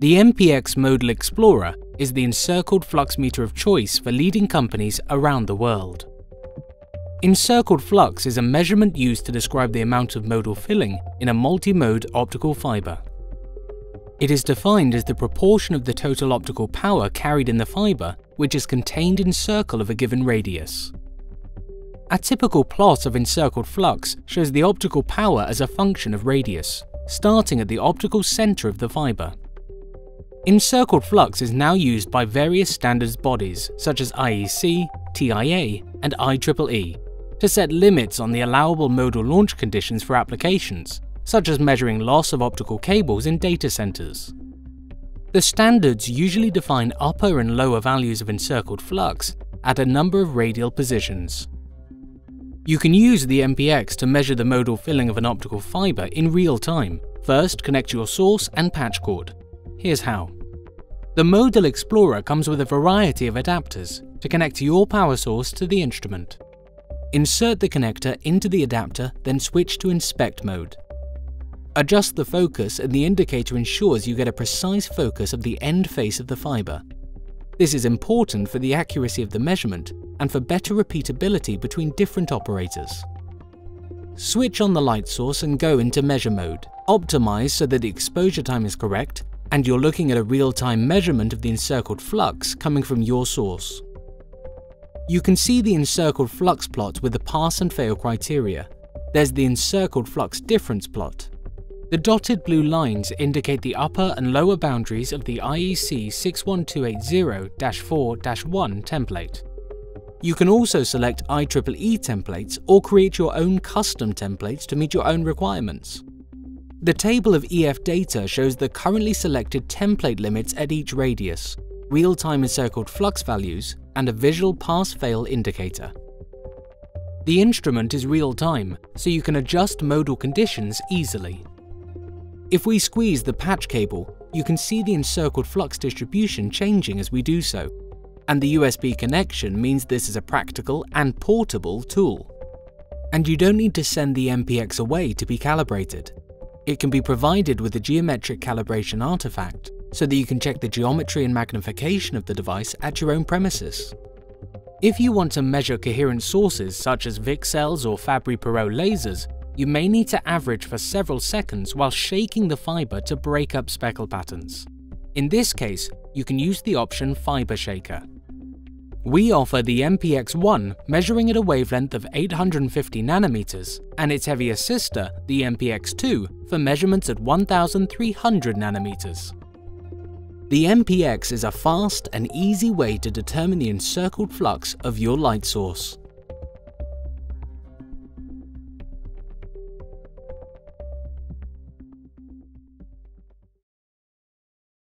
The MPX Modal Explorer is the encircled flux meter of choice for leading companies around the world. Encircled flux is a measurement used to describe the amount of modal filling in a multi-mode optical fiber. It is defined as the proportion of the total optical power carried in the fiber which is contained in circle of a given radius. A typical plot of encircled flux shows the optical power as a function of radius, starting at the optical center of the fiber. Encircled flux is now used by various standards bodies such as IEC, TIA, and IEEE to set limits on the allowable modal launch conditions for applications, such as measuring loss of optical cables in data centers. The standards usually define upper and lower values of encircled flux at a number of radial positions. You can use the MPX to measure the modal filling of an optical fiber in real time. First, connect your source and patch cord. Here's how. The Modal Explorer comes with a variety of adapters to connect your power source to the instrument. Insert the connector into the adapter, then switch to inspect mode. Adjust the focus and the indicator ensures you get a precise focus of the end face of the fiber. This is important for the accuracy of the measurement and for better repeatability between different operators. Switch on the light source and go into measure mode. Optimize so that the exposure time is correct and you're looking at a real-time measurement of the encircled flux coming from your source. You can see the encircled flux plot with the pass and fail criteria. There's the encircled flux difference plot. The dotted blue lines indicate the upper and lower boundaries of the IEC 61280-4-1 template. You can also select IEEE templates or create your own custom templates to meet your own requirements. The table of EF data shows the currently selected template limits at each radius, real-time encircled flux values, and a visual pass-fail indicator. The instrument is real-time, so you can adjust modal conditions easily. If we squeeze the patch cable, you can see the encircled flux distribution changing as we do so, and the USB connection means this is a practical and portable tool. And you don't need to send the MPX away to be calibrated. It can be provided with a geometric calibration artifact so that you can check the geometry and magnification of the device at your own premises. If you want to measure coherent sources such as VCSELs or Fabry-Perot lasers, you may need to average for several seconds while shaking the fiber to break up speckle patterns. In this case, you can use the option Fiber Shaker. We offer the MPX1, measuring at a wavelength of 850 nanometers, and its heavier sister, the MPX2, for measurements at 1,300 nanometers. The MPX is a fast and easy way to determine the encircled flux of your light source.